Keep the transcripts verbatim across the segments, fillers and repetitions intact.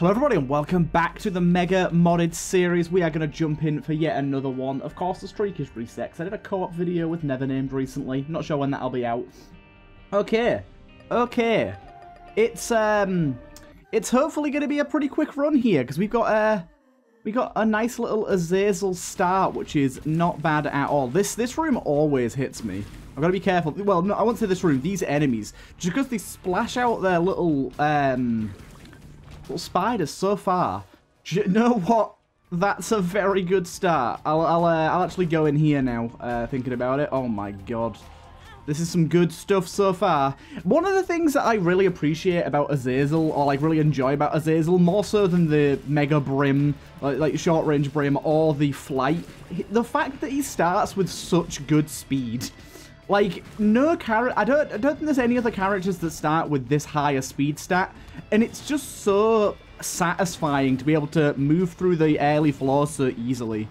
Hello everybody and welcome back to the Mega Modded series. We are going to jump in for yet another one. Of course the streak is reset. I did a co-op video with Nevernamed recently. Not sure when that'll be out. Okay. Okay. It's um it's hopefully going to be a pretty quick run here because we've got a we got a nice little Azazel start, which is not bad at all. This this room always hits me. I've got to be careful. Well, no, I won't say this room. These enemies, just because they splash out their little um Little spiders so far. Do you know what? That's a very good start. I'll I'll, uh, I'll actually go in here now, uh, thinking about it. Oh my god. This is some good stuff so far. One of the things that I really appreciate about Azazel, or like really enjoy about Azazel, more so than the Mega Brim, like, like short range Brim or the Flight, the fact that he starts with such good speed. Like, no character, I don't, I don't think there's any other characters that start with this higher speed stat. And it's just so satisfying to be able to move through the early floors so easily.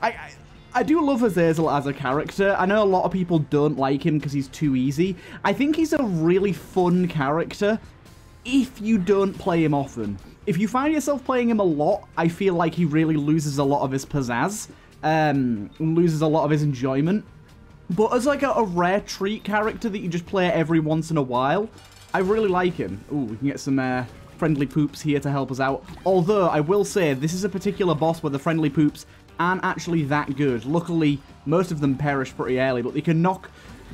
I, I, I do love Azazel as a character. I know a lot of people don't like him because he's too easy. I think he's a really fun character if you don't play him often. If you find yourself playing him a lot, I feel like he really loses a lot of his pizzazz, um, loses a lot of his enjoyment. But as like a, a rare treat character that you just play every once in a while, I really like him. Ooh, we can get some uh, friendly poops here to help us out. Although, I will say, this is a particular boss where the friendly poops aren't actually that good. Luckily, most of them perish pretty early, but they can knock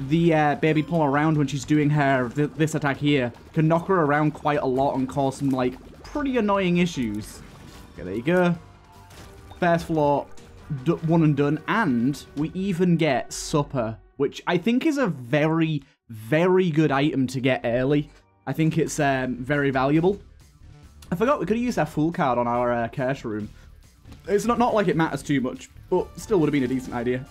the uh, baby plum around when she's doing her, th this attack here, can knock her around quite a lot and cause some like pretty annoying issues. Okay, there you go. First floor. D one and done, and we even get supper, which I think is a very, very good item to get early. I think it's um, very valuable. I forgot we could have used our Fool card on our uh, curse room. It's not, not like it matters too much, but still would have been a decent idea.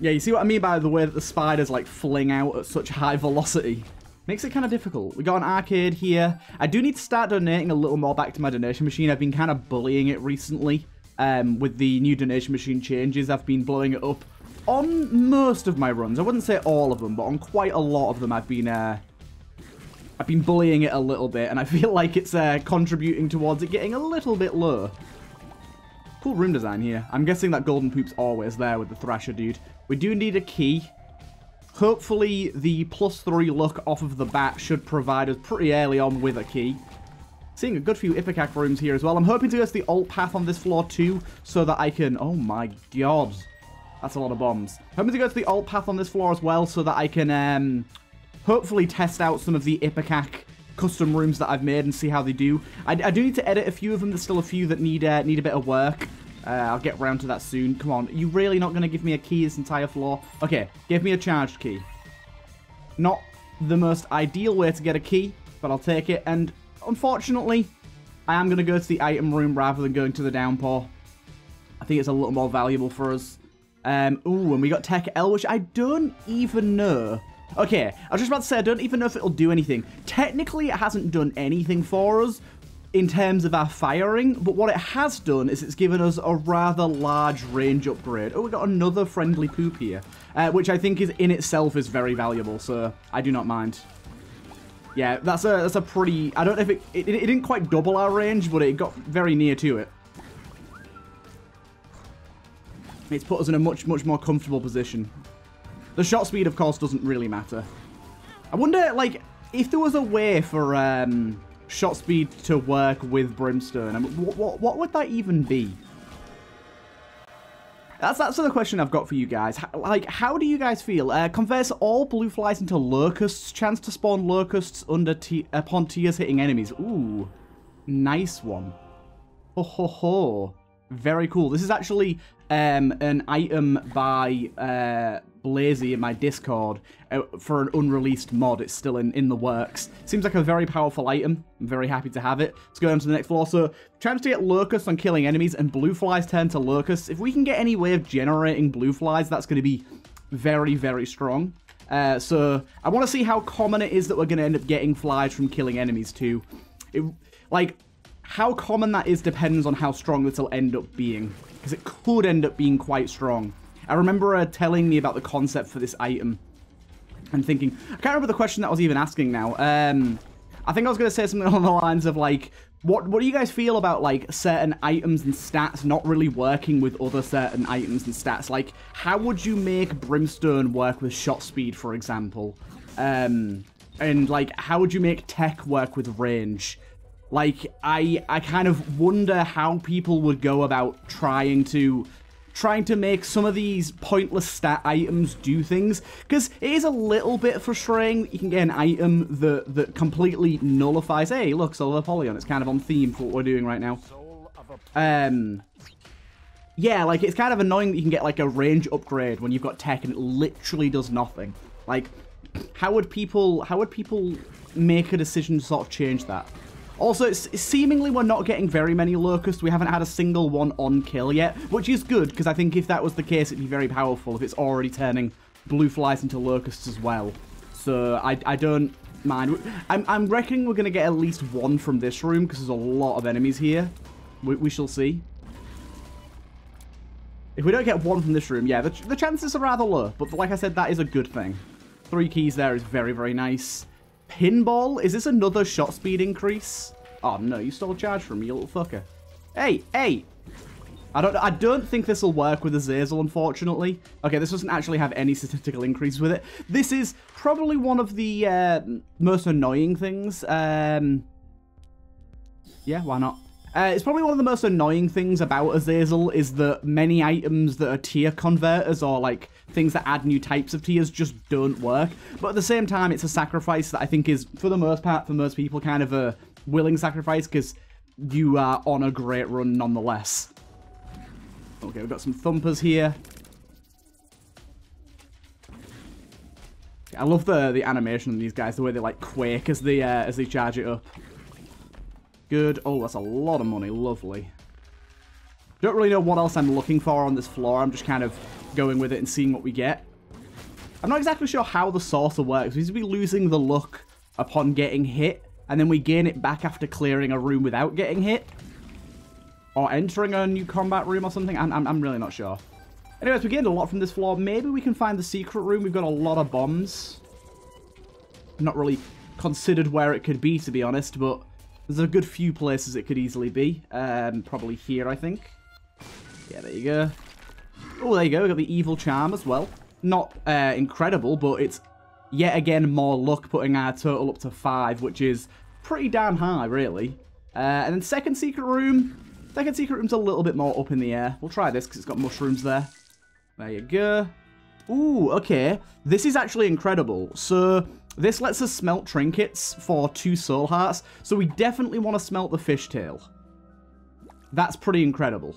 Yeah, you see what I mean by the way that the spiders like fling out at such high velocity. Makes it kind of difficult. We got an arcade here. I do need to start donating a little more back to my donation machine. I've been kind of bullying it recently. Um, with the new donation machine changes, I've been blowing it up on most of my runs. I wouldn't say all of them, but on quite a lot of them, I've been uh, I've been bullying it a little bit, and I feel like it's uh, contributing towards it getting a little bit low. Cool room design here. I'm guessing that Golden Poop's always there with the Thrasher dude. We do need a key. Hopefully, the plus three luck off of the bat should provide us pretty early on with a key. Seeing a good few Ipecac rooms here as well. I'm hoping to go to the alt path on this floor too, so that I can... Oh my god. That's a lot of bombs. Hoping to go to the alt path on this floor as well, so that I can um, hopefully test out some of the Ipecac custom rooms that I've made and see how they do. I, I do need to edit a few of them. There's still a few that need, uh, need a bit of work. Uh, I'll get around to that soon. Come on. Are you really not going to give me a key this entire floor? Okay. Give me a charged key. Not the most ideal way to get a key, but I'll take it. And... unfortunately, I am going to go to the item room rather than going to the downpour. I think it's a little more valuable for us. Um, ooh, and we got Tech L, which I don't even know. Okay, I was just about to say, I don't even know if it'll do anything. Technically, it hasn't done anything for us in terms of our firing, but what it has done is it's given us a rather large range upgrade. Oh, we got another friendly poop here, uh, which I think is in itself is very valuable, so I do not mind. Yeah, that's a that's a pretty... I don't know if it, it... It didn't quite double our range, but it got very near to it. It's put us in a much, much more comfortable position. The shot speed, of course, doesn't really matter. I wonder, like, if there was a way for um, shot speed to work with Brimstone, I mean, what, what, what would that even be? That's, that's the question I've got for you guys. How, like, how do you guys feel? Uh, converts all blue flies into locusts. Chance to spawn locusts under t upon tiers hitting enemies. Ooh, nice one. Ho ho ho. Very cool. This is actually um, an item by uh, Blazey in my Discord uh, for an unreleased mod. It's still in, in the works. Seems like a very powerful item. I'm very happy to have it. Let's go on to the next floor. So, chance to get locusts on killing enemies and blue flies turn to locusts. If we can get any way of generating blue flies, that's going to be very, very strong. Uh, so, I want to see how common it is that we're going to end up getting flies from killing enemies too. It, like... How common that is depends on how strong this will end up being, because it could end up being quite strong. I remember uh, telling me about the concept for this item and thinking, I can't remember the question that I was even asking now. Um, I think I was going to say something along the lines of, like, what what do you guys feel about, like, certain items and stats not really working with other certain items and stats? Like, how would you make Brimstone work with shot speed, for example? Um, and, like, how would you make Tech work with range? Like, I I kind of wonder how people would go about trying to... trying to make some of these pointless stat items do things, because it is a little bit frustrating that you can get an item that that completely nullifies. Hey, look, Soul of Apollyon. It's kind of on theme for what we're doing right now. Um, yeah, like, it's kind of annoying that you can get, like, a range upgrade when you've got Tech and it literally does nothing. Like, how would people, how would people make a decision to sort of change that? Also, it's, seemingly we're not getting very many locusts. We haven't had a single one on kill yet, which is good, because I think if that was the case, it'd be very powerful if it's already turning blue flies into locusts as well. So I, I don't mind. I'm, I'm reckoning we're going to get at least one from this room, because there's a lot of enemies here. We, we shall see. If we don't get one from this room, yeah, the, the chances are rather low. But like I said, that is a good thing. Three keys there is very, very nice. Pinball? Is this another shot speed increase? Oh no, you stole charge from me, you little fucker. Hey, hey! I don't I don't think this will work with Azazel, unfortunately. Okay, this doesn't actually have any statistical increase with it. This is probably one of the uh, most annoying things. Um, yeah, why not? Uh, it's probably one of the most annoying things about Azazel is that many items that are tier converters or, like, things that add new types of tiers just don't work. But at the same time, it's a sacrifice that I think is, for the most part, for most people, kind of a willing sacrifice because you are on a great run nonetheless. Okay, we've got some thumpers here. I love the the animation of these guys, the way they, like, quake as they, uh, as they charge it up. Good. Oh, that's a lot of money. Lovely. Don't really know what else I'm looking for on this floor. I'm just kind of going with it and seeing what we get. I'm not exactly sure how the saucer works. We seem to be losing the luck upon getting hit, and then we gain it back after clearing a room without getting hit. Or entering a new combat room or something. I'm, I'm, I'm really not sure. Anyways, we gained a lot from this floor. Maybe we can find the secret room. We've got a lot of bombs. I'm not really considered where it could be, to be honest, but... there's a good few places it could easily be. Um, probably here, I think. Yeah, there you go. Oh, there you go. We got the evil charm as well. Not uh, incredible, but it's yet again more luck, putting our total up to five, which is pretty damn high, really. Uh, and then second secret room. Second secret room's a little bit more up in the air. We'll try this because it's got mushrooms there. There you go. Ooh, okay. This is actually incredible. So... this lets us smelt trinkets for two soul hearts, so we definitely want to smelt the fish tail. That's pretty incredible.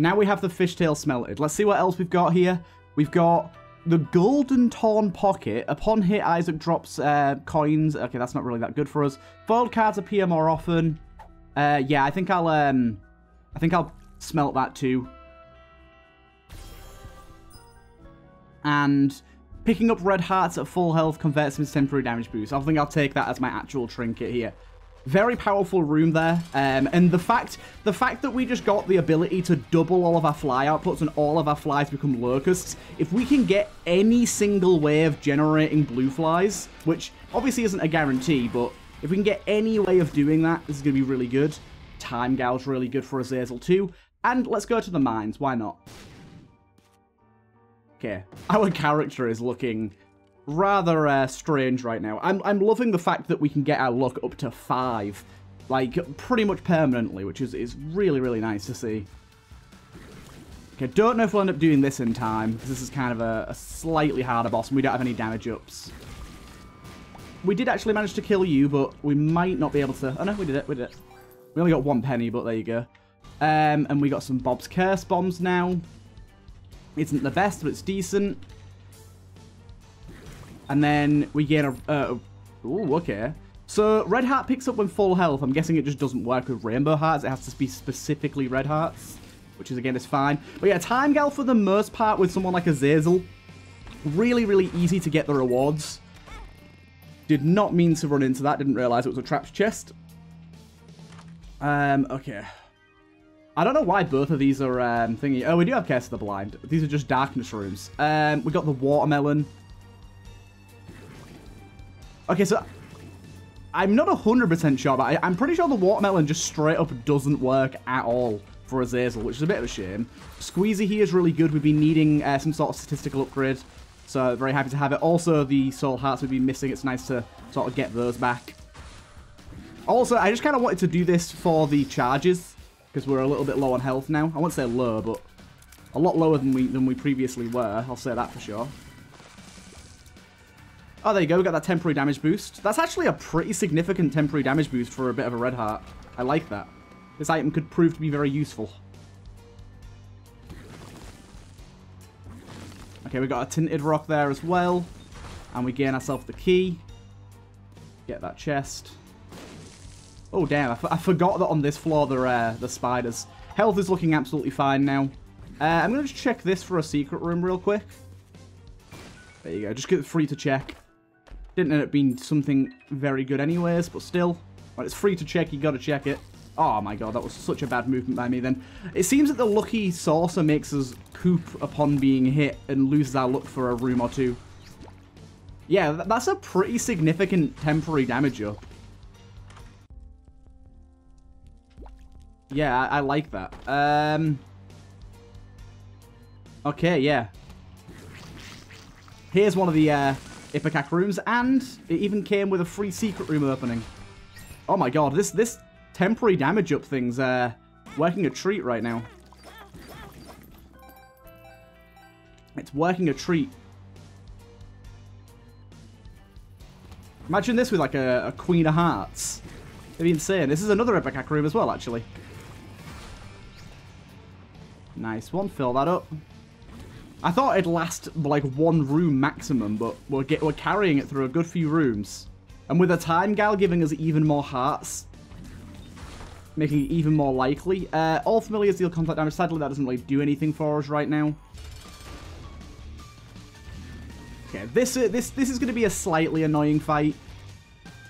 Now we have the fish tail smelted. Let's see what else we've got here. We've got the Golden Torn Pocket. Upon hit, Isaac drops uh, coins. Okay, that's not really that good for us. Foiled cards appear more often. Uh, yeah, I think I'll um, I think I'll smelt that too. And picking up red hearts at full health converts them to temporary damage boost. I think I'll take that as my actual trinket here. Very powerful room there. Um, and the fact the fact that we just got the ability to double all of our fly outputs and all of our flies become locusts, if we can get any single way of generating blue flies, which obviously isn't a guarantee, but if we can get any way of doing that, this is going to be really good. Time Gal's really good for Azazel too. And let's go to the mines. Why not? Okay, our character is looking rather uh, strange right now. I'm, I'm loving the fact that we can get our luck up to five, like, pretty much permanently, which is, is really, really nice to see. Okay, don't know if we'll end up doing this in time, because this is kind of a, a slightly harder boss, and we don't have any damage ups. We did actually manage to kill you, but we might not be able to... oh, no, we did it, we did it. We only got one penny, but there you go. Um, and we got some Bob's Curse bombs now. Isn't the best, but it's decent. And then we get a... Uh, ooh, okay. So, red heart picks up when full health. I'm guessing it just doesn't work with rainbow hearts. It has to be specifically red hearts, which is, again, is fine. But yeah, Time Gal, for the most part, with someone like Azazel, really, really easy to get the rewards. Did not mean to run into that. Didn't realize it was a trapped chest. Um, okay. I don't know why both of these are um, thingy. Oh, we do have Curse of the Blind. These are just darkness rooms. Um, we got the watermelon. Okay, so I'm not one hundred percent sure, but I, I'm pretty sure the Watermelon just straight up doesn't work at all for Azazel, which is a bit of a shame. Squeezy here is really good. We'd be needing uh, some sort of statistical upgrade, so very happy to have it. Also, the Soul Hearts would be missing. It's nice to sort of get those back. Also, I just kind of wanted to do this for the charges, because we're a little bit low on health now. I won't say low, but a lot lower than we than we previously were. I'll say that for sure. Oh, there you go. We got that temporary damage boost. That's actually a pretty significant temporary damage boost for a bit of a red heart. I like that. This item could prove to be very useful. Okay, we got a tinted rock there as well. And we gain ourselves the key. Get that chest. Oh, damn. I, f I forgot that on this floor there are uh, the spiders. Health is looking absolutely fine now. Uh, I'm going to just check this for a secret room real quick. There you go. Just get free to check. Didn't end up being something very good anyways, but still. When it's free to check, you got to check it. Oh my god, that was such a bad movement by me then. It seems that the lucky saucer makes us coop upon being hit and loses our luck for a room or two. Yeah, that's a pretty significant temporary damage up. Yeah, I, I like that. Um, okay, yeah. Here's one of the uh, Ipecac rooms, and it even came with a free secret room opening. Oh my god, this... this temporary damage up things uh working a treat right now. It's working a treat. Imagine this with like a, a Queen of Hearts. It'd be insane. This is another Ipecac room as well, actually. Nice one. Fill that up. I thought it'd last like one room maximum, but we'll get we're carrying it through a good few rooms, and with a Time Gal giving us even more hearts, making it even more likely. Uh, all familiars deal contact damage. Sadly, that doesn't really do anything for us right now. Okay, this uh, this this is going to be a slightly annoying fight,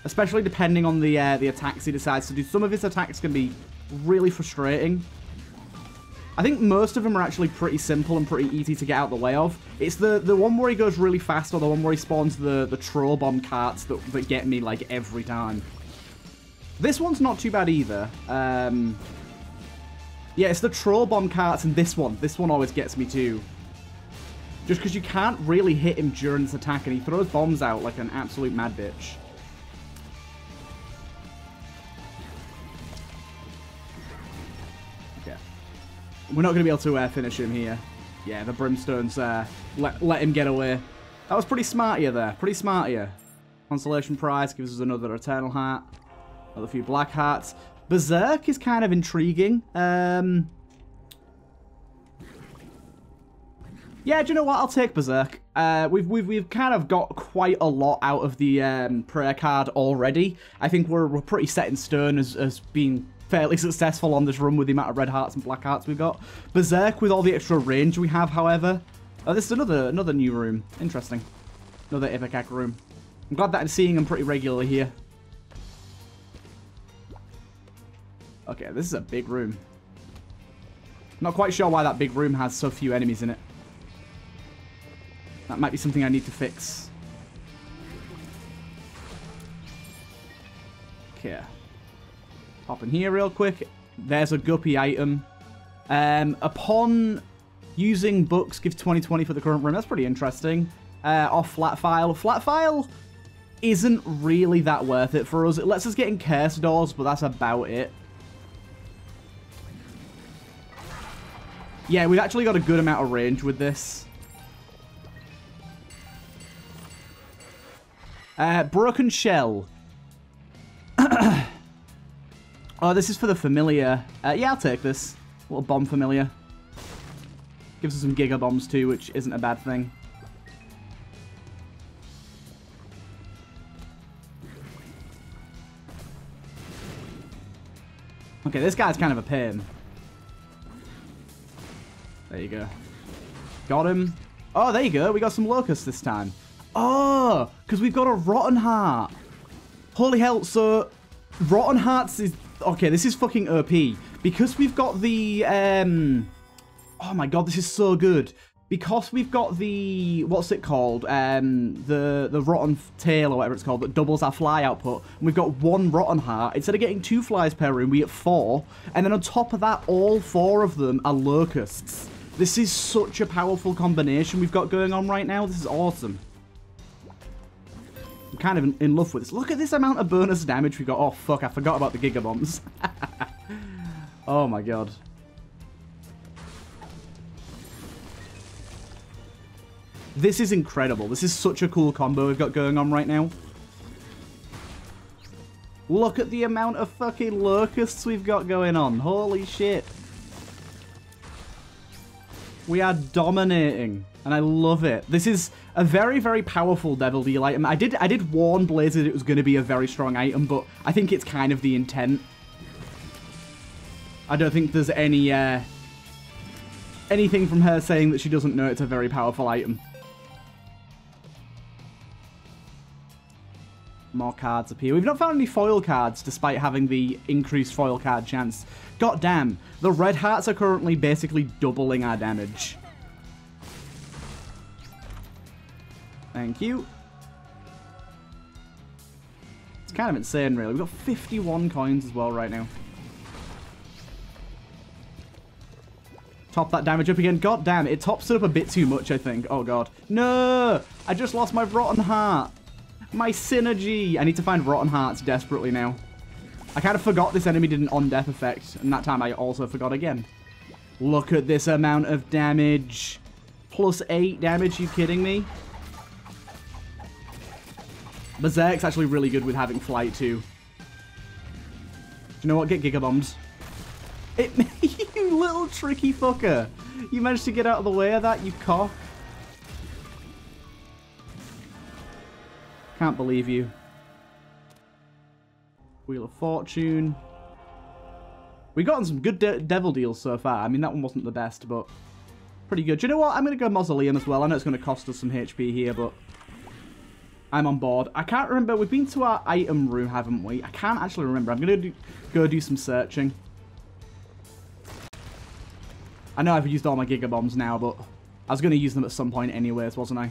especially depending on the uh, the attacks he decides to do. Some of his attacks can be really frustrating. I think most of them are actually pretty simple and pretty easy to get out the way of. It's the the one where he goes really fast, or the one where he spawns the the troll bomb carts that that get me like every time. This one's not too bad either. Um, yeah, it's the troll bomb carts and this one. This one always gets me too. Just because you can't really hit him during this attack, and he throws bombs out like an absolute mad bitch. Okay. We're not going to be able to uh, finish him here. Yeah, the Brimstone's uh, let, let him get away. That was pretty smart here there. Pretty smart here. Consolation prize gives us another Eternal Heart. A few black hearts. Berserk is kind of intriguing. Um, yeah, do you know what? I'll take Berserk. Uh, we've, we've, we've kind of got quite a lot out of the um, prayer card already. I think we're, we're pretty set in stone as, as being fairly successful on this run with the amount of red hearts and black hearts we've got. Berserk with all the extra range we have, however. Oh, this is another, another new room. Interesting. Another Ipecac room. I'm glad that I'm seeing them pretty regularly here. Okay, this is a big room. Not quite sure why that big room has so few enemies in it. That might be something I need to fix. Okay. Hop in here real quick. There's a guppy item. Um, upon using books, give twenty twenty for the current room. That's pretty interesting. Uh, off flat file. Flat file isn't really that worth it for us. It lets us get in cursed doors, but that's about it. Yeah, we've actually got a good amount of range with this. Uh, broken shell. Oh, this is for the familiar. Uh, yeah, I'll take this. Little bomb familiar. Gives us some Giga Bombs too, which isn't a bad thing. Okay, this guy's kind of a pain. There you go. Got him. Oh, there you go. We got some locusts this time. Oh, because we've got a Rotten Heart. Holy hell. So, Rotten Hearts is... Okay, this is fucking O P. Because we've got the... Um... Oh my god, this is so good. because we've got the, what's it called? Um, the the Rotten Tail or whatever it's called that doubles our fly output. And we've got one Rotten Heart. Instead of getting two flies per room, we get four. And then on top of that, all four of them are locusts. This is such a powerful combination we've got going on right now. This is awesome. I'm kind of in, in love with this. Look at this amount of bonus damage we got. Oh, fuck. I forgot about the Giga Bombs. Oh, my God. This is incredible. This is such a cool combo we've got going on right now. Look at the amount of fucking locusts we've got going on. Holy shit. We are dominating, and I love it. This is a very, very powerful Devil Deal item. I did I did warn Blazey it was going to be a very strong item, but I think it's kind of the intent. I don't think there's any uh, anything from her saying that she doesn't know it's a very powerful item. More cards appear. We've not found any foil cards, despite having the increased foil card chance. God damn, the red hearts are currently basically doubling our damage. Thank you. It's kind of insane, really. We've got fifty-one coins as well right now. Top that damage up again. God damn, it tops it up a bit too much, I think. Oh, God. No! I just lost my Rotten Heart. My synergy! I need to find Rotten Hearts desperately now. I kind of forgot this enemy did an on-death effect, and that time I also forgot again. Look at this amount of damage. Plus eight damage, you kidding me? Berserk's actually really good with having flight too. Do you know what? Get Giga Bombs. It, you little tricky fucker. You managed to get out of the way of that, you cock. Can't believe you. Wheel of Fortune. We've gotten some good de devil deals so far. I mean, that one wasn't the best, but pretty good. Do you know what? I'm going to go Mausoleum as well. I know it's going to cost us some H P here, but I'm on board. I can't remember. We've been to our item room, haven't we? I can't actually remember. I'm going to go do some searching. I know I've used all my Giga Bombs now, but I was going to use them at some point anyways, wasn't I?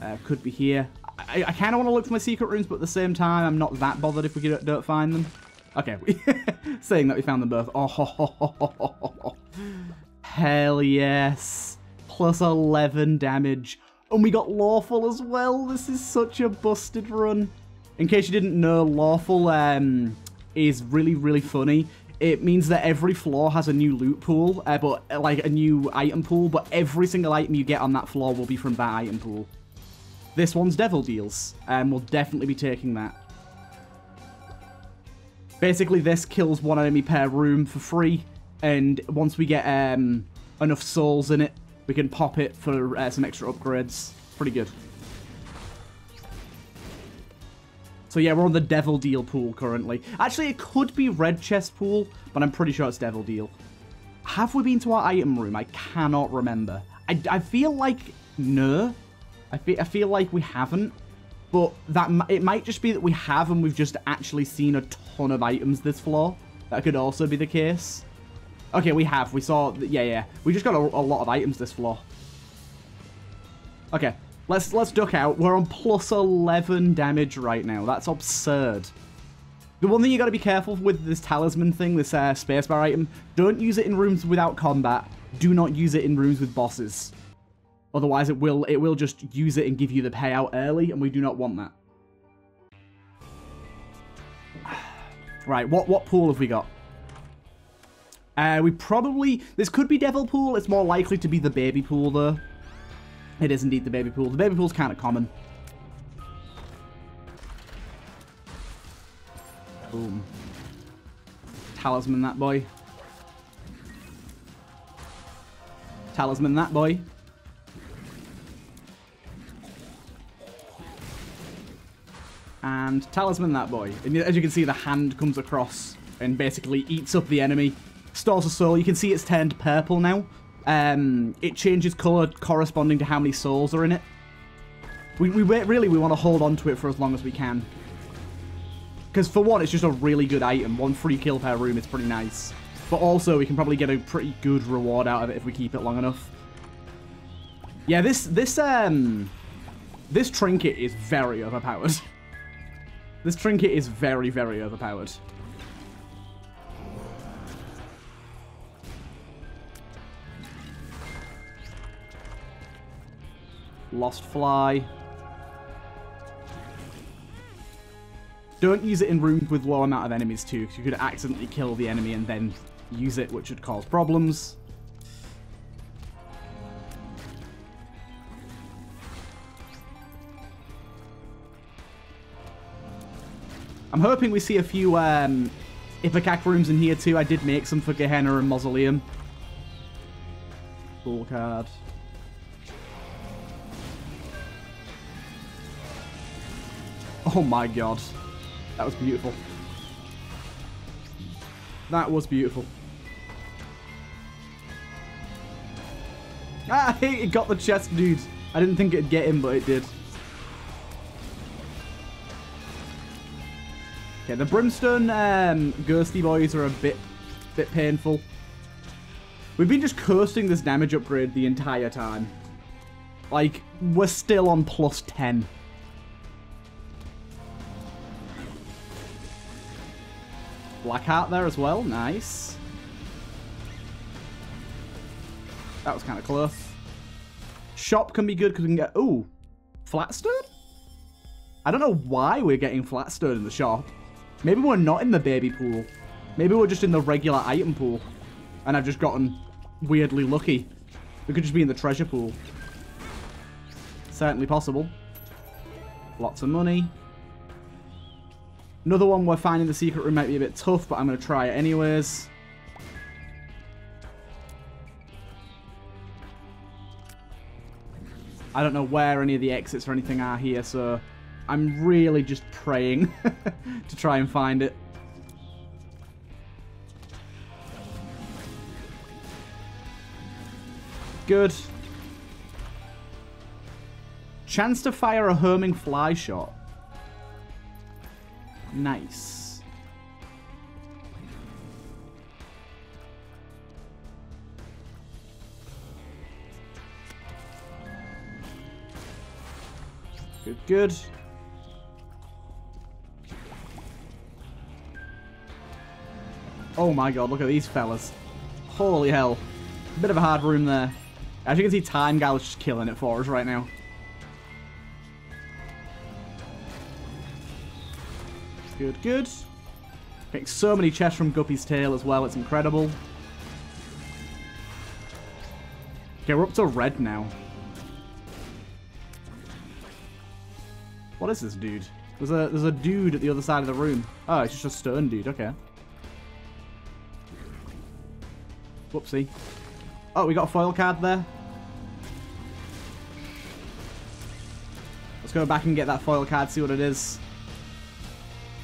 Uh, could be here. I, I kind of want to look for my secret rooms, but at the same time, I'm not that bothered if we don't, don't find them. Okay, saying that we found them both. Oh, ho, ho, ho, ho, ho, ho. Hell yes. Plus eleven damage. And we got Lawful as well. This is such a busted run. In case you didn't know, Lawful um, is really, really funny. It means that every floor has a new loot pool, uh, but like a new item pool, but every single item you get on that floor will be from that item pool. This one's Devil Deals, and um, we'll definitely be taking that. Basically, this kills one enemy per room for free, and once we get um, enough souls in it, we can pop it for uh, some extra upgrades. Pretty good. So yeah, we're on the Devil Deal pool currently. Actually, it could be Red Chest pool, but I'm pretty sure it's Devil Deal. Have we been to our item room? I cannot remember. I, I feel like no. I feel, I feel like we haven't, but that it might just be that we have and we've just actually seen a ton of items this floor. That could also be the case. Okay, we have. We saw... Yeah, yeah. We just got a, a lot of items this floor. Okay, let's let's duck out. We're on plus eleven damage right now. That's absurd. The one thing you got to be careful with this talisman thing, this uh, spacebar item, don't use it in rooms without combat. Do not use it in rooms with bosses. Otherwise, it will it will just use it and give you the payout early, and we do not want that. Right, what what pool have we got? Uh, we probably... This could be Devil Pool. It's more likely to be the Baby Pool, though. It is indeed the Baby Pool. The Baby Pool's kind of common. Boom. Talisman that boy. Talisman that boy. And Talisman that boy. And as you can see, the hand comes across and basically eats up the enemy. Stores a soul. You can see it's turned purple now. Um, it changes colour corresponding to how many souls are in it. We, we really, we want to hold on to it for as long as we can. Because for one, it's just a really good item. One free kill per room is pretty nice. But also, we can probably get a pretty good reward out of it if we keep it long enough. Yeah, this this um this trinket is very overpowered. This trinket is very, very overpowered. Lost fly. Don't use it in rooms with low amount of enemies too, because you could accidentally kill the enemy and then use it, which would cause problems. I'm hoping we see a few um, Ipecac rooms in here too. I did make some for Gehenna and Mausoleum. Full card. Oh my god. That was beautiful. That was beautiful. Ah, it got the chest, dude. I didn't think it'd get him, but it did. Okay, the Brimstone um, Ghosty Boys are a bit, bit painful. We've been just cursing this damage upgrade the entire time. Like, we're still on plus ten. Black Heart there as well, nice. That was kind of close. Shop can be good because we can get, ooh, Flatstone? I don't know why we're getting Flatstone in the shop. Maybe we're not in the baby pool. Maybe we're just in the regular item pool. And I've just gotten weirdly lucky. We could just be in the treasure pool. Certainly possible. Lots of money. Another one we're finding the secret room might be a bit tough, but I'm going to try it anyways. I don't know where any of the exits or anything are here, so I'm really just praying to try and find it. Good. Chance to fire a homing fly shot. Nice. Good, good. Oh my god, look at these fellas. Holy hell. Bit of a hard room there. As you can see, Time Gal is just killing it for us right now. Good, good. Getting so many chests from Guppy's Tail as well, it's incredible. Okay, we're up to red now. What is this dude? There's a there's a dude at the other side of the room. Oh, it's just a stone dude, okay. Whoopsie. Oh, we got a foil card there. Let's go back and get that foil card, see what it is.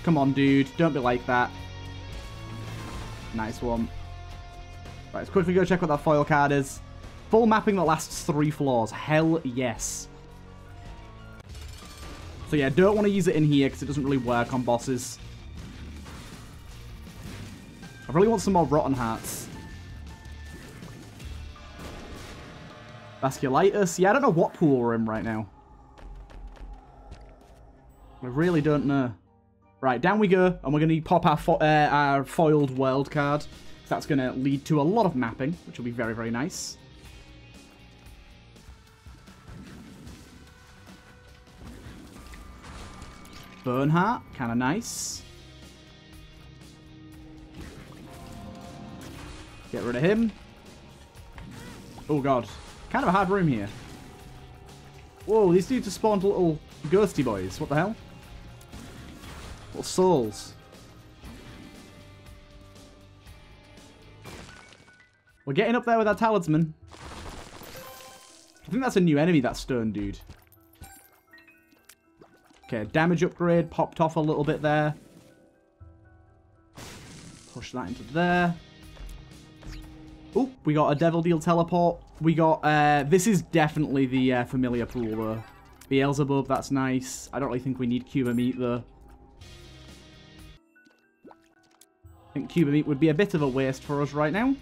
Come on, dude. Don't be like that. Nice one. Right, let's quickly go check what that foil card is. Full mapping that lasts three floors. Hell yes. So yeah, don't want to use it in here because it doesn't really work on bosses. I really want some more Rotten Hearts. Vasculitis. Yeah, I don't know what pool we're in right now. I really don't know. Right, down we go, and we're going to pop our, fo uh, our foiled world card. That's going to lead to a lot of mapping, which will be very, very nice. Burnheart, kind of nice. Get rid of him. Oh, God. Kind of a hard room here. Whoa, these dudes have spawned little ghosty boys. What the hell? Little souls. We're getting up there with our talisman. I think that's a new enemy, that stone dude. Okay, damage upgrade popped off a little bit there. Push that into there. Oh, we got a Devil Deal teleport. We got, uh, this is definitely the uh, familiar pool though. Beelzebub, that's nice. I don't really think we need Cuba Meat though. I think Cuba Meat would be a bit of a waste for us right now.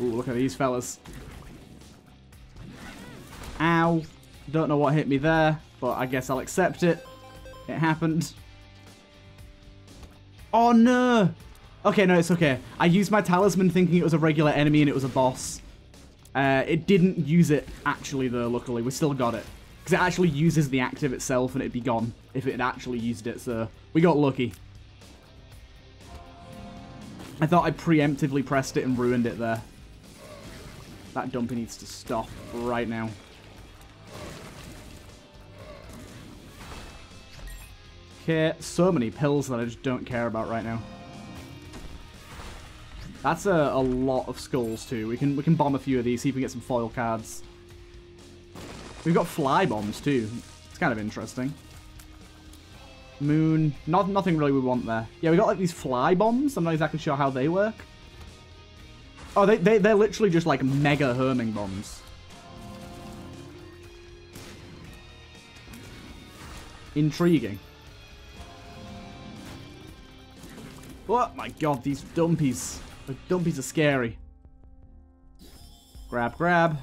Ooh, look at these fellas. Ow. Don't know what hit me there, but I guess I'll accept it. It happened. Oh, no. Okay, no, it's okay. I used my talisman thinking it was a regular enemy and it was a boss. Uh, it didn't use it, actually, though, luckily. We still got it. Because it actually uses the active itself and it'd be gone if it had actually used it, so we got lucky. I thought I preemptively pressed it and ruined it there. That dumpy needs to stop right now. Okay, so many pills that I just don't care about right now. That's a, a lot of skulls too. We can we can bomb a few of these, see if we get some foil cards. We've got fly bombs too. It's kind of interesting. Moon, not nothing really we want there. Yeah, we got like these fly bombs. I'm not exactly sure how they work. Oh, they, they, they're literally just like mega herming bombs. Intriguing. Oh my god, these dumpies. The dumpies are scary. Grab, grab.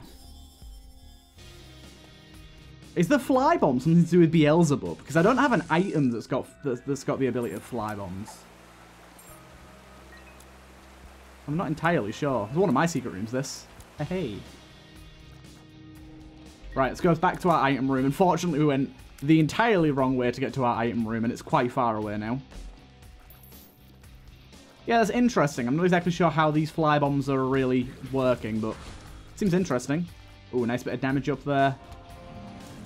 Is the fly bomb something to do with Beelzebub? Because I don't have an item that's got that's got the ability of fly bombs. I'm not entirely sure. It's one of my secret rooms, this. Hey. Right, let's go back to our item room. Unfortunately, we went the entirely wrong way to get to our item room, and it's quite far away now. Yeah, that's interesting. I'm not exactly sure how these fly bombs are really working, but it seems interesting. Ooh, nice bit of damage up there.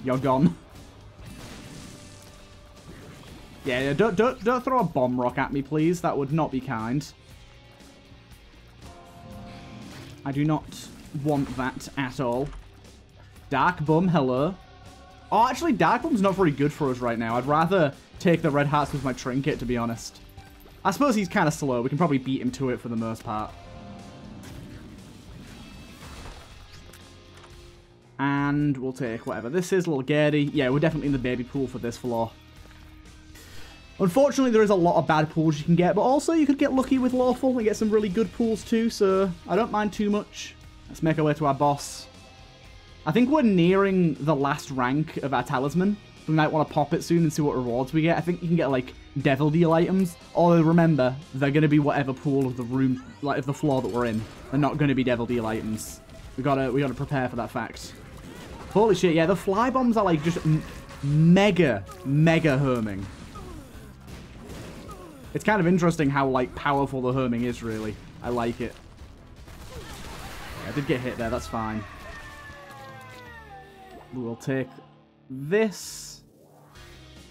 You're gone. Yeah, yeah, don't, don't, don't throw a bomb rock at me, please. That would not be kind. I do not want that at all. Dark Bum, hello. Oh, actually, Dark Bum's not very good for us right now. I'd rather take the red hearts with my trinket, to be honest. I suppose he's kind of slow. We can probably beat him to it for the most part. And we'll take whatever this is, little Gertie. Yeah, we're definitely in the baby pool for this floor. Unfortunately, there is a lot of bad pools you can get, but also you could get lucky with Lawful and get some really good pools too, so I don't mind too much. Let's make our way to our boss. I think we're nearing the last rank of our talisman. We might want to pop it soon and see what rewards we get. I think you can get, like, devil deal items. Although, remember, they're going to be whatever pool of the room, like, of the floor that we're in. They're not going to be devil deal items. We gotta, we gotta prepare for that fact. Holy shit, yeah, the fly bombs are, like, just m mega, mega herming. It's kind of interesting how, like, powerful the herming is, really. I like it. Yeah, I did get hit there, that's fine. We'll take this.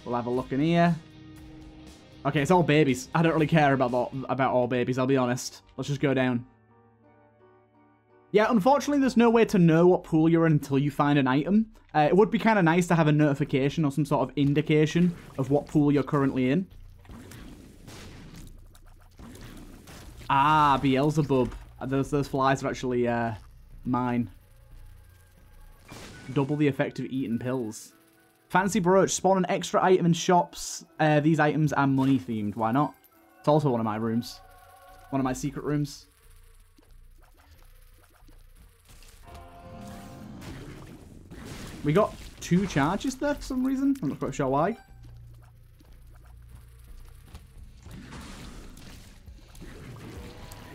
We'll have a look in here. Okay, it's all babies. I don't really care about the, about all babies, I'll be honest. Let's just go down. Yeah, unfortunately, there's no way to know what pool you're in until you find an item. Uh, it would be kind of nice to have a notification or some sort of indication of what pool you're currently in. Ah, Beelzebub. Those, those flies are actually uh, mine. Double the effect of eating pills. Fancy brooch. Spawn an extra item in shops. Uh, these items are money themed. Why not? It's also one of my rooms. One of my secret rooms. We got two charges there for some reason. I'm not quite sure why.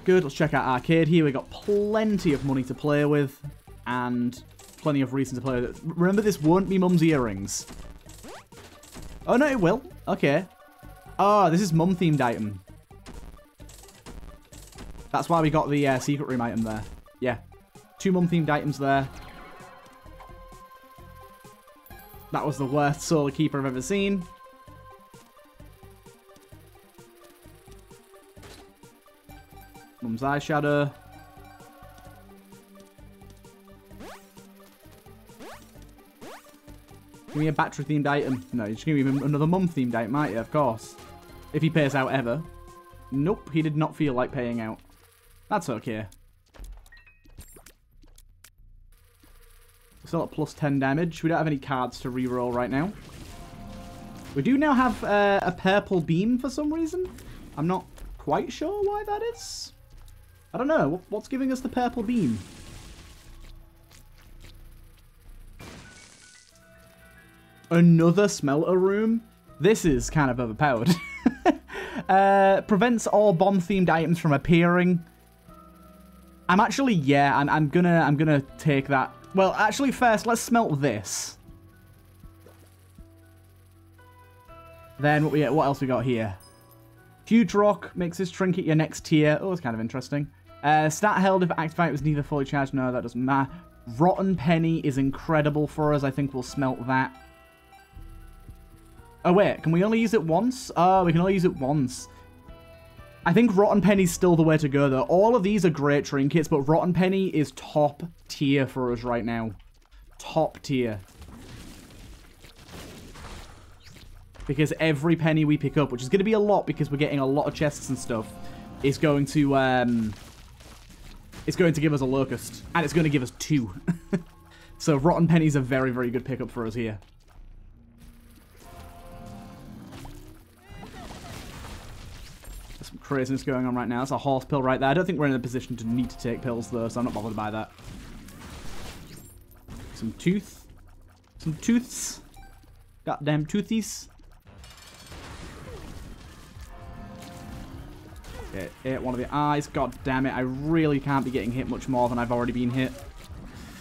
Good. Let's check out arcade here. We got plenty of money to play with. And plenty of reason to play with it. Remember, this won't be Mum's earrings. Oh, no, it will. Okay. Oh, this is Mum-themed item. That's why we got the uh, secret room item there. Yeah. Two Mum-themed items there. That was the worst Solar Keeper I've ever seen. Mum's eyeshadow. Give me a battery-themed item. No, you're just going to give me another mum-themed item, aren't you? Of course. If he pays out ever. Nope, he did not feel like paying out. That's okay. Still at plus ten damage. We don't have any cards to reroll right now. We do now have uh, a purple beam for some reason. I'm not quite sure why that is. I don't know. What's giving us the purple beam? Another smelter room? This is kind of overpowered. uh, prevents all bomb-themed items from appearing. I'm actually, yeah, I'm, I'm gonna, I'm gonna take that. Well, actually, first, let's smelt this. Then, what, we, what else we got here? Huge rock makes this trinket your next tier. Oh, it's kind of interesting. Uh, stat held if activate was neither fully charged. No, that doesn't matter. Rotten Penny is incredible for us. I think we'll smelt that. Oh, wait. Can we only use it once? Oh, we can only use it once. I think Rotten Penny's still the way to go, though. All of these are great trinkets, but Rotten Penny is top tier for us right now. Top tier. Because every penny we pick up, which is going to be a lot because we're getting a lot of chests and stuff, is going to, um... it's going to give us a locust. And it's going to give us two. So Rotten Penny's a very, very good pickup for us here. Craziness going on right now. It's a horse pill right there. I don't think we're in a position to need to take pills though, so I'm not bothered by that. Some tooth. Some tooths. Goddamn toothies. Okay, hit one of the eyes. God damn it. I really can't be getting hit much more than I've already been hit.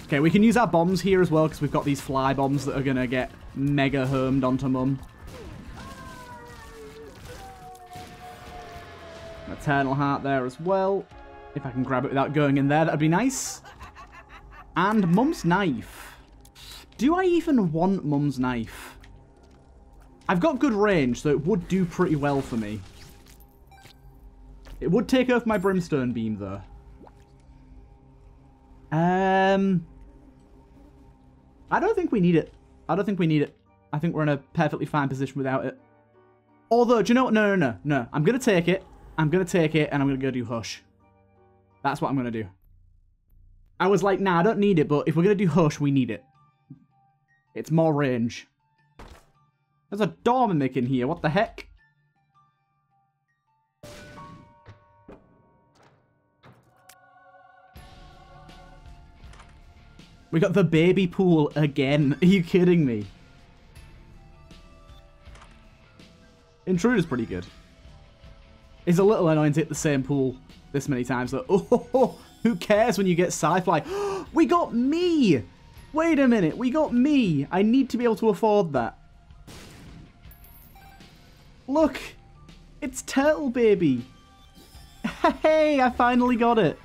Okay, we can use our bombs here as well because we've got these fly bombs that are going to get mega homed onto Mum. Turtle Heart there as well. If I can grab it without going in there, that'd be nice. And Mum's Knife. Do I even want Mum's Knife? I've got good range, so it would do pretty well for me. It would take off my Brimstone Beam, though. Um, I don't think we need it. I don't think we need it. I think we're in a perfectly fine position without it. Although, do you know what? No, no, no, no. I'm going to take it. I'm going to take it, and I'm going to go do Hush. That's what I'm going to do. I was like, nah, I don't need it, but if we're going to do Hush, we need it. It's more range. There's a Dormammic in here. What the heck? We got the baby pool again. Are you kidding me? Intruder's pretty good. It's a little annoying to hit the same pool this many times, though. Oh, who cares when you get Sci-Fly? We got me! Wait a minute, we got me! I need to be able to afford that. Look! It's Turtle Baby! Hey, I finally got it!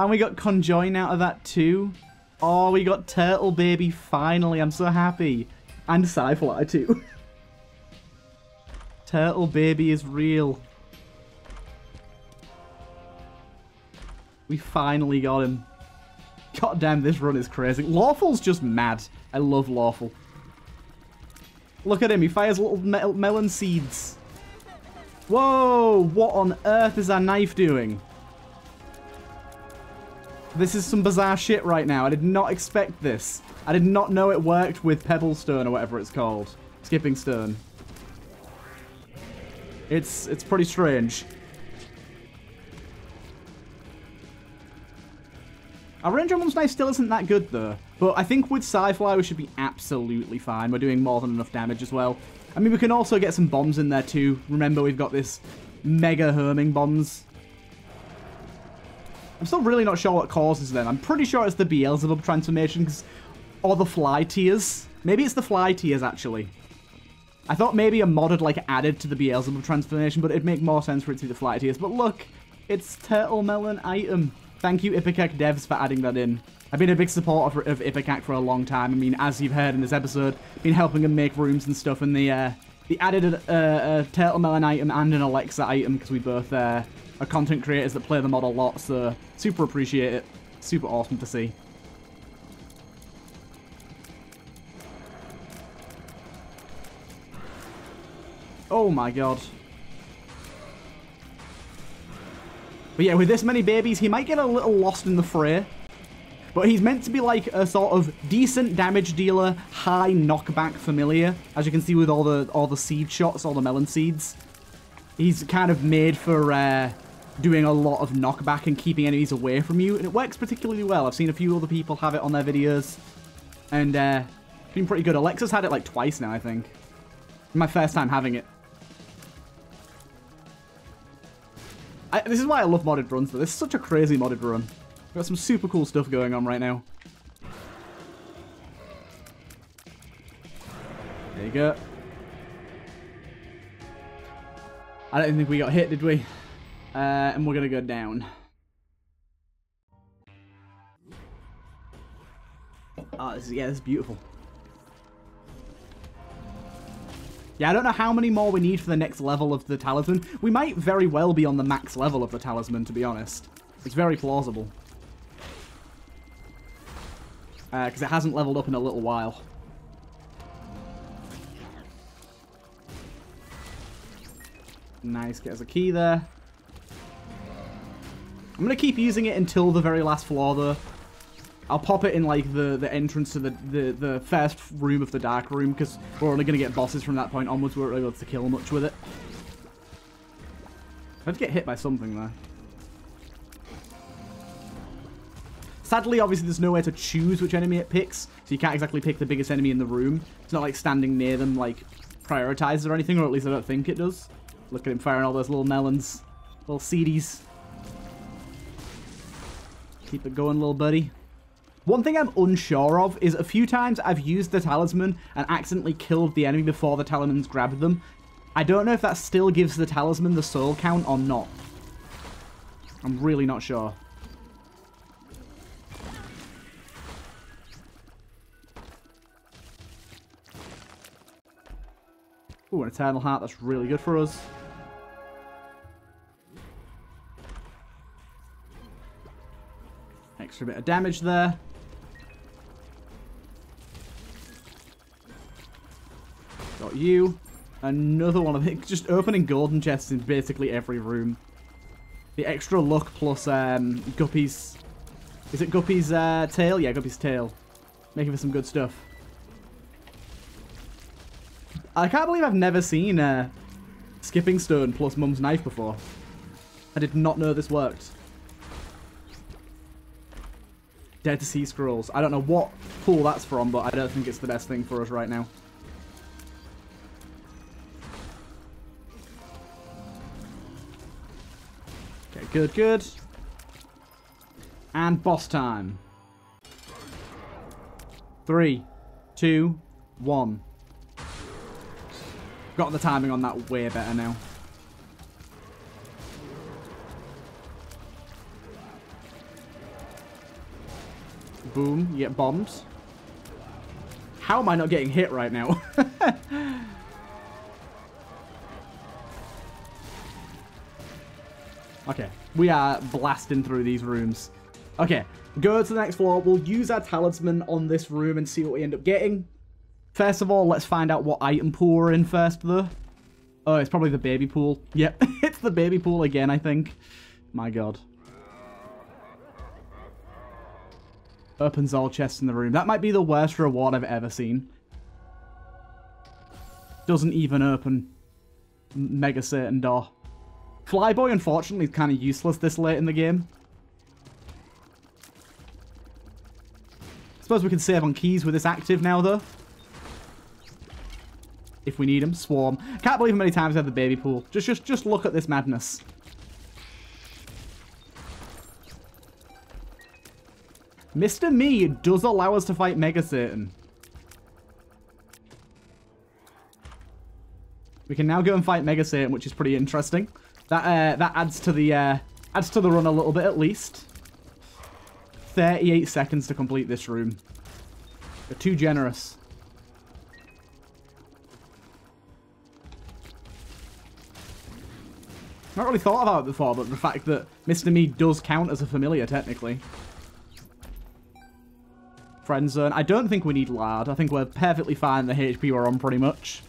And we got Conjoin out of that too. Oh, we got Turtle Baby finally, I'm so happy. And Sci-Fly too. Turtle Baby is real. We finally got him. God damn, this run is crazy. Lawful's just mad. I love Lawful. Look at him. He fires little me melon seeds. Whoa! What on earth is our knife doing? This is some bizarre shit right now. I did not expect this. I did not know it worked with Pebblestone or whatever it's called. Skipping Stone. It's it's pretty strange. Our range on Mum's Knife still isn't that good though, but I think with Sci-Fly we should be absolutely fine. We're doing more than enough damage as well. I mean, we can also get some bombs in there too. Remember, we've got this mega homing bombs. I'm still really not sure what causes them. I'm pretty sure it's the Beelzebub transformations or the fly tears. Maybe it's the fly tears actually. I thought maybe a mod had like added to the Beelzebub transformation, but it'd make more sense for it to be the flight tears. But look, it's Turtle Melon item. Thank you, Ipecac devs, for adding that in. I've been a big supporter of Ipecac for a long time. I mean, as you've heard in this episode, been helping them make rooms and stuff, and they, uh, they added a, a, a Turtle Melon item and an Alexa item, because we both uh, are content creators that play the mod a lot, so super appreciate it. Super awesome to see. Oh my god. But yeah, with this many babies, he might get a little lost in the fray. But he's meant to be like a sort of decent damage dealer, high knockback familiar. As you can see with all the all the seed shots, all the melon seeds. He's kind of made for uh, doing a lot of knockback and keeping enemies away from you, and it works particularly well. I've seen a few other people have it on their videos, and uh, it's been pretty good. Alexa's had it like twice now, I think. My first time having it. I, this is why I love modded runs, though. This is such a crazy modded run. We've got some super cool stuff going on right now. There you go. I don't think we got hit, did we? Uh, and we're going to go down. Oh, this is, yeah, this is beautiful. Yeah, I don't know how many more we need for the next level of the Talisman. We might very well be on the max level of the Talisman, to be honest. It's very plausible. Because uh, it hasn't leveled up in a little while. Nice, get us a key there. I'm going to keep using it until the very last floor, though. I'll pop it in, like, the, the entrance to the, the, the first room of the dark room, because we're only going to get bosses from that point onwards. We're not really able to kill much with it. I had to get hit by something there. Sadly, obviously, there's no way to choose which enemy it picks, so you can't exactly pick the biggest enemy in the room. It's not like standing near them, like, prioritizes or anything, or at least I don't think it does. Look at him firing all those little melons, little seedies. Keep it going, little buddy. One thing I'm unsure of is a few times I've used the talisman and accidentally killed the enemy before the talisman's grabbed them. I don't know if that still gives the talisman the soul count or not. I'm really not sure. Ooh, an Eternal Heart. That's really good for us. Extra bit of damage there. Got you. Another one of it. Just opening golden chests in basically every room. The extra luck plus um, Guppy's... Is it Guppy's uh, tail? Yeah, Guppy's tail. Making for some good stuff. I can't believe I've never seen uh, Skipping Stone plus Mum's Knife before. I did not know this worked. Dead to Sea Scrolls. I don't know what pool that's from, but I don't think it's the best thing for us right now. Okay, good, good. And boss time. Three, two, one. Got the timing on that way better now. Boom, you get bombs. How am I not getting hit right now? Okay, we are blasting through these rooms. Okay, go to the next floor. We'll use our talisman on this room and see what we end up getting. First of all, let's find out what item pool we're in first, though. Oh, it's probably the baby pool. Yep, it's the baby pool again, I think. My god. Opens all chests in the room. That might be the worst reward I've ever seen. Doesn't even open Mega Satan door. Flyboy, unfortunately, is kind of useless this late in the game. I suppose we can save on keys with this active now, though. If we need him, swarm. Can't believe how many times I have the baby pool. Just, just, just look at this madness. Mister Me does allow us to fight Mega Satan. We can now go and fight Mega Satan, which is pretty interesting. That uh, that adds to the uh, adds to the run a little bit at least. thirty-eight seconds to complete this room. They're too generous. Not really thought about it before, but the fact that Mister Me does count as a familiar, technically. Friend zone. I don't think we need lard. I think we're perfectly fine the H P we're on, pretty much.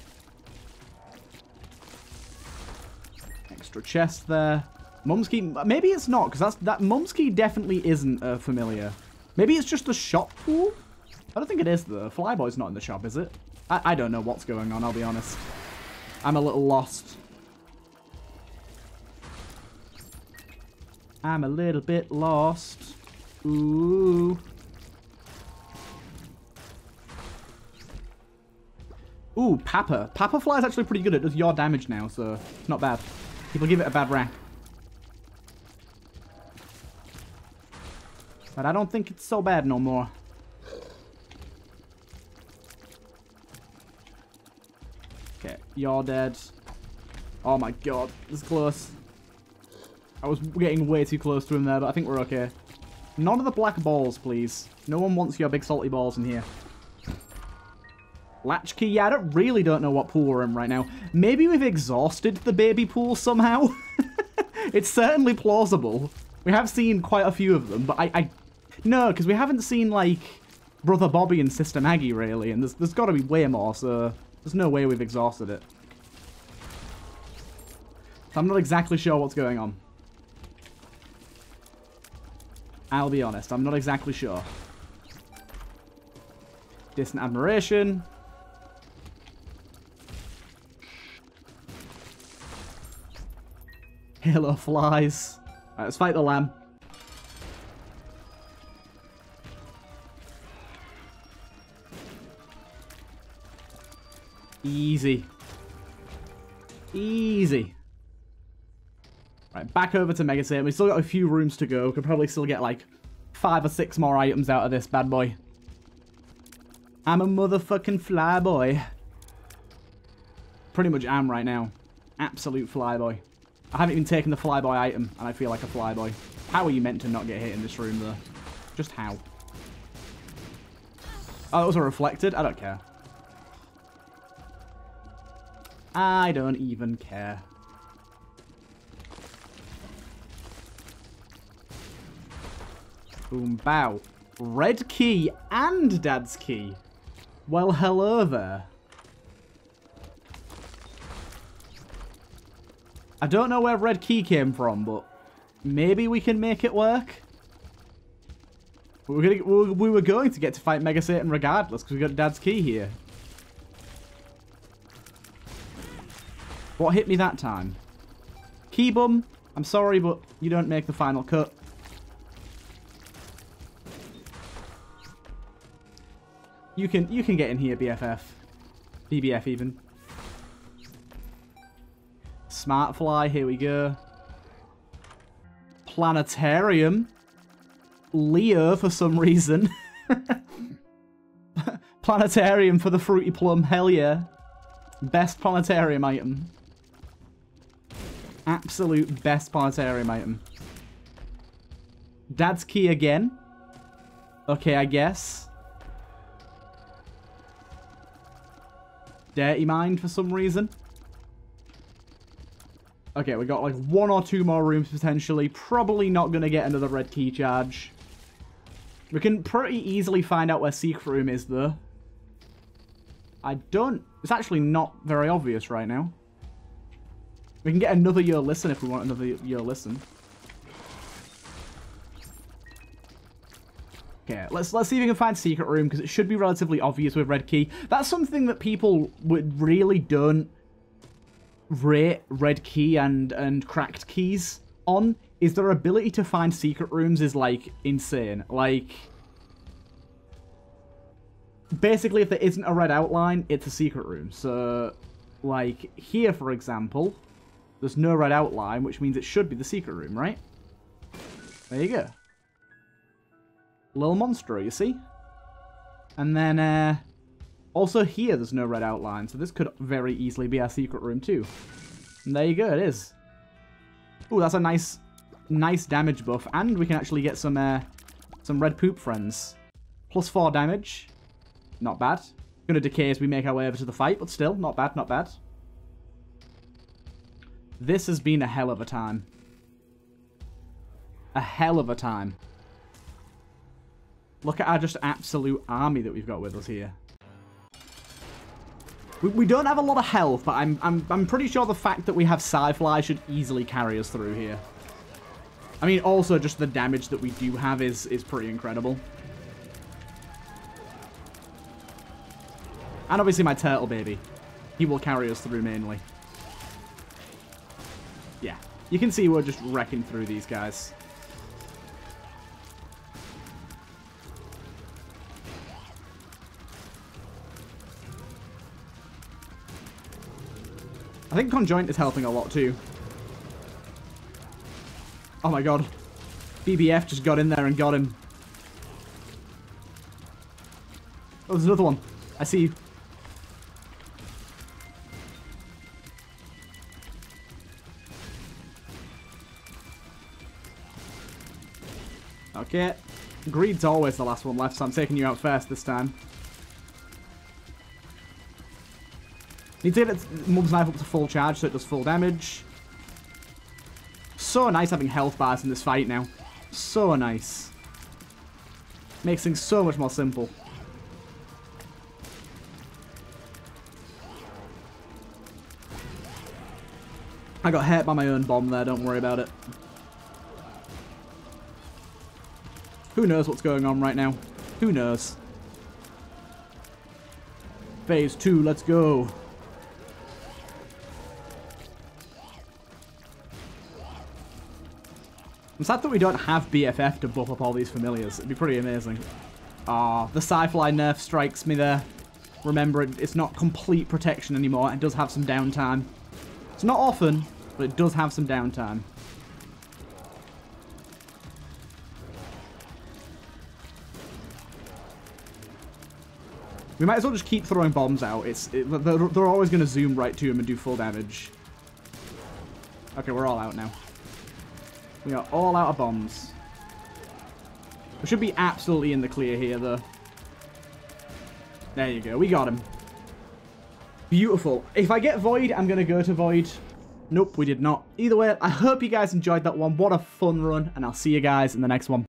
Extra chest there. Mumski. Maybe it's not, because that's that Mumski definitely isn't a familiar. Maybe it's just the shop pool? I don't think it is, though. Flyboy's not in the shop, is it? I, I don't know what's going on, I'll be honest. I'm a little lost. I'm a little bit lost. Ooh. Ooh, Papa. Papa Fly is actually pretty good. It does yard damage now, so it's not bad. People give it a bad rap. But I don't think it's so bad no more. Okay, you're dead. Oh my god, this is close. I was getting way too close to him there, but I think we're okay. None of the black balls, please. No one wants your big salty balls in here. Latchkey, yeah, I don't, really don't know what pool we're in right now. Maybe we've exhausted the baby pool somehow. It's certainly plausible. We have seen quite a few of them, but I... I no, because we haven't seen, like, Brother Bobby and Sister Maggie, really, and there's, there's got to be way more, so there's no way we've exhausted it. So I'm not exactly sure what's going on. I'll be honest, I'm not exactly sure. Distant admiration. Hello, flies. Alright, let's fight the lamb. Easy. Easy. Right, back over to Mega Satan. We've still got a few rooms to go. Could probably still get like five or six more items out of this bad boy. I'm a motherfucking fly boy. Pretty much am right now. Absolute fly boy. I haven't even taken the flyboy item, and I feel like a flyboy. How are you meant to not get hit in this room, though? Just how? Oh, those are reflected? I don't care. I don't even care. Boom, bow. Red Key and Dad's Key. Well, hello there. I don't know where Red Key came from, but maybe we can make it work. We were, gonna, we were going to get to fight Mega Satan regardless, because we got Dad's Key here. What hit me that time? Key Bum, I'm sorry, but you don't make the final cut. You can, you can get in here, B F F. B B F, even. Smart Fly, here we go. Planetarium. Leo, for some reason. Planetarium for the Fruity Plum, hell yeah. Best Planetarium item. Absolute best Planetarium item. Dad's Key again. Okay, I guess. Dirty Mind for some reason. Okay, we got like one or two more rooms potentially. Probably not going to get another red key charge. We can pretty easily find out where secret room is though. I don't... It's actually not very obvious right now. We can get another Yo Listen if we want another Yo Listen. Okay, let's, let's see if we can find secret room because it should be relatively obvious with red key. That's something that people would really don't... rate red key and and cracked keys on is their ability to find secret rooms is like insane. Like basically if there isn't a red outline, it's a secret room. So like here for example, there's no red outline, which means it should be the secret room, right? There you go, little monstro, you see. And then uh also here, there's no red outline, so this could very easily be our secret room too. And there you go, it is. Ooh, that's a nice, nice damage buff, and we can actually get some, uh, some red poop friends. Plus four damage, not bad. Gonna decay as we make our way over to the fight, but still, not bad, not bad. This has been a hell of a time. A hell of a time. Look at our just absolute army that we've got with us here. We don't have a lot of health, but I'm, I'm, I'm pretty sure the fact that we have Sci-Fly should easily carry us through here. I mean, also just the damage that we do have is, is pretty incredible. And obviously my Turtle Baby. He will carry us through mainly. Yeah. You can see we're just wrecking through these guys. I think Conjoint is helping a lot too. Oh my god. B B F just got in there and got him. Oh, there's another one. I see you. Okay. Greed's always the last one left, so I'm taking you out first this time. Need to get its Mum's Knife up to full charge so it does full damage. So nice having health bars in this fight now. So nice. Makes things so much more simple. I got hurt by my own bomb there, don't worry about it. Who knows what's going on right now? Who knows? Phase two, let's go. I'm sad that we don't have B F F to buff up all these familiars. It'd be pretty amazing. Ah, oh, the Sci-Fly nerf strikes me there. Remember, it, it's not complete protection anymore. It does have some downtime. It's not often, but it does have some downtime. We might as well just keep throwing bombs out. It's it, they're, they're always going to zoom right to him and do full damage. Okay, we're all out now. We are all out of bombs. We should be absolutely in the clear here, though. There you go. We got him. Beautiful. If I get Void, I'm going to go to Void. Nope, we did not. Either way, I hope you guys enjoyed that one. What a fun run, and I'll see you guys in the next one.